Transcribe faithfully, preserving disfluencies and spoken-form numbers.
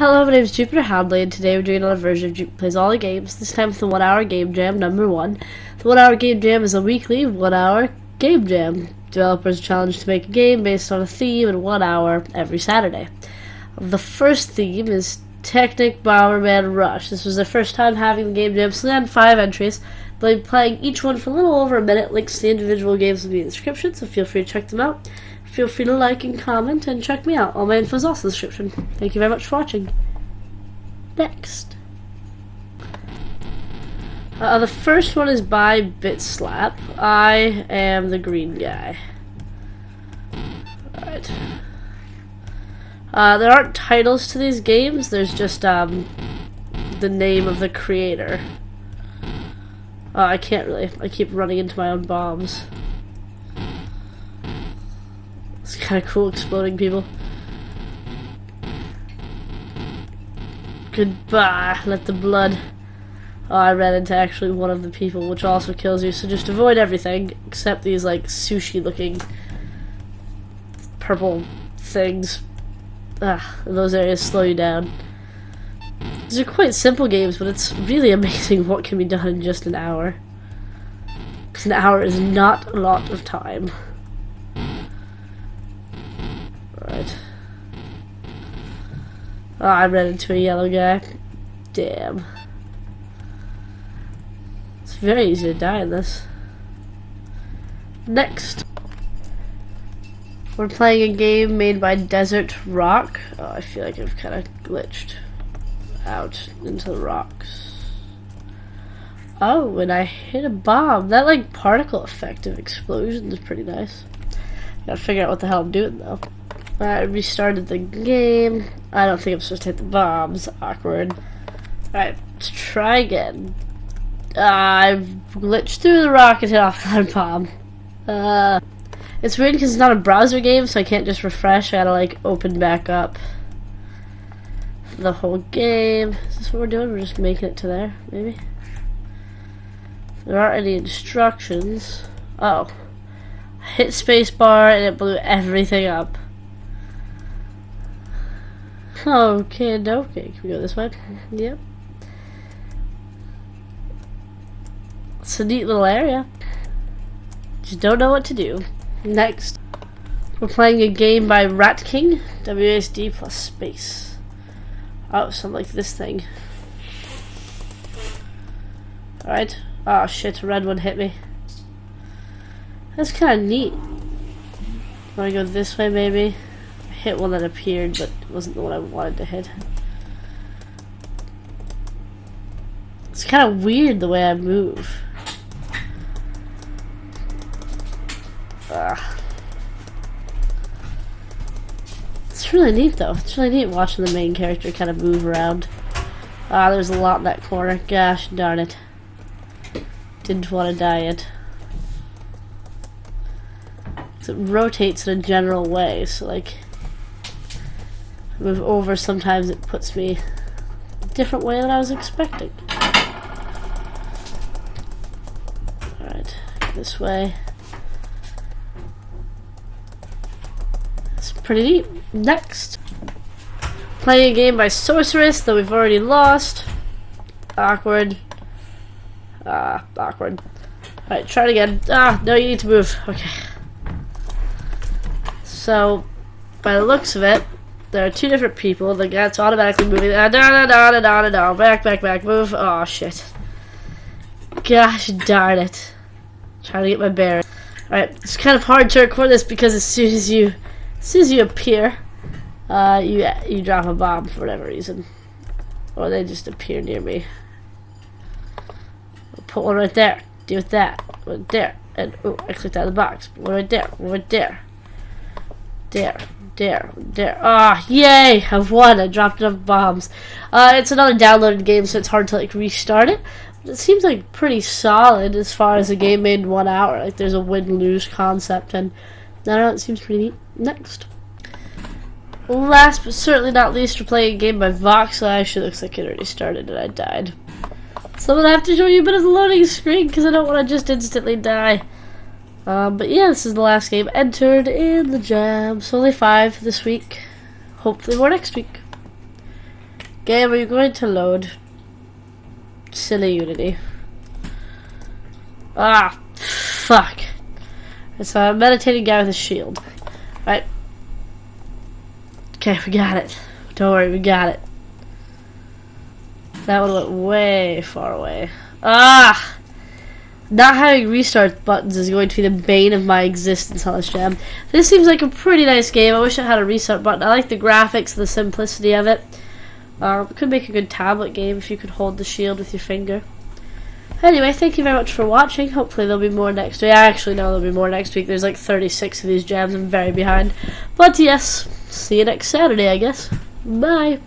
Hello, my name is Jupiter Hadley, and today we're doing another version of Jupiter Plays All the Games, this time with the One Hour Game Jam number one. The One Hour Game Jam is a weekly One Hour Game Jam. Developers are challenged to make a game based on a theme in one hour every Saturday. The first theme is Telekinetic Bomberman Rush. This was their first time having the Game Jam, so they had five entries. They'll be playing each one for a little over a minute. Links to the individual games will be in the description, so feel free to check them out. Feel free to like and comment and check me out. All my info is also in the description. Thank you very much for watching. Next. Uh, the first one is by BitSlap. I am the green guy. Alright. Uh, there aren't titles to these games, there's just um, the name of the creator. Uh, I can't really. I keep running into my own bombs. It's kind of cool exploding people. Goodbye, let the blood. Oh, I ran into actually one of the people, which also kills you, so just avoid everything except these like sushi looking purple things. Ah, those areas slow you down. These are quite simple games, but it's really amazing what can be done in just an hour. Because an hour is not a lot of time. Right. Oh, I ran into a yellow guy. Damn. It's very easy to die in this. Next. We're playing a game made by Desert Rock. Oh, I feel like I've kind of glitched out into the rocks. Oh, and I hit a bomb. That, like, particle effect of explosions is pretty nice. Gotta figure out what the hell I'm doing, though. I restarted the game. I don't think I'm supposed to hit the bombs. Awkward. Alright, let's try again. Uh, I've glitched through the rock and hit off that bomb. Uh, it's weird because it's not a browser game, so I can't just refresh. I gotta like open back up the whole game. Is this what we're doing? We're just making it to there, maybe? If there aren't any instructions. Uh oh. I hit spacebar and it blew everything up. Okay, no, okay, can we go this way? Yep. It's a neat little area. Just don't know what to do. Next, we're playing a game by Rat King. W S D plus space. Oh, something like this thing. Alright. Oh shit, a red one hit me. That's kind of neat. Wanna go this way, maybe? Hit one that appeared, but wasn't the one I wanted to hit. It's kind of weird the way I move. Ugh. It's really neat, though. It's really neat watching the main character kind of move around. Ah, there's a lot in that corner. Gosh darn it. Didn't want to die yet. So it rotates in a general way, so like move over, sometimes it puts me a different way than I was expecting. Alright, this way. It's pretty neat. Next, playing a game by Sorceress, though we've already lost. Awkward. Ah, awkward. Alright, try it again. Ah, no, you need to move. Okay. So, by the looks of it, there are two different people. The guy's automatically moving. Da da da da da da. Back, back, back. Move. Oh shit. Gosh darn it. Trying to get my bearings. Alright, it's kind of hard to record this because as soon as you, as soon as you appear, uh, you you drop a bomb for whatever reason, or they just appear near me. I'll put one right there. Deal with that. One there. And oh, I clicked out of the box. One right there. One right there. There, there, there. Ah, oh, yay! I've won. I dropped enough bombs. Uh, it's another downloaded game, so it's hard to like restart it. But it seems like pretty solid as far as a game made in one hour. Like there's a win-lose concept, and I don't know. It seems pretty neat. Next, last but certainly not least, we're playing a game by Voxel. Actually, looks like it already started, and I died. So I'm gonna have to show you a bit of the loading screen because I don't want to just instantly die. Um, but yeah, this is the last game entered in the jam. So only five this week. Hopefully more next week. Game, are you going to load? Silly Unity. Ah, fuck. It's a meditating guy with a shield. Right. Okay, we got it. Don't worry, we got it. That one went way far away. Ah! Not having restart buttons is going to be the bane of my existence on this jam. This seems like a pretty nice game. I wish it had a restart button. I like the graphics, the simplicity of it. Um, it could make a good tablet game if you could hold the shield with your finger. Anyway, thank you very much for watching. Hopefully there'll be more next week. I actually know there'll be more next week. There's like thirty-six of these jams. I'm very behind. But yes, see you next Saturday, I guess. Bye.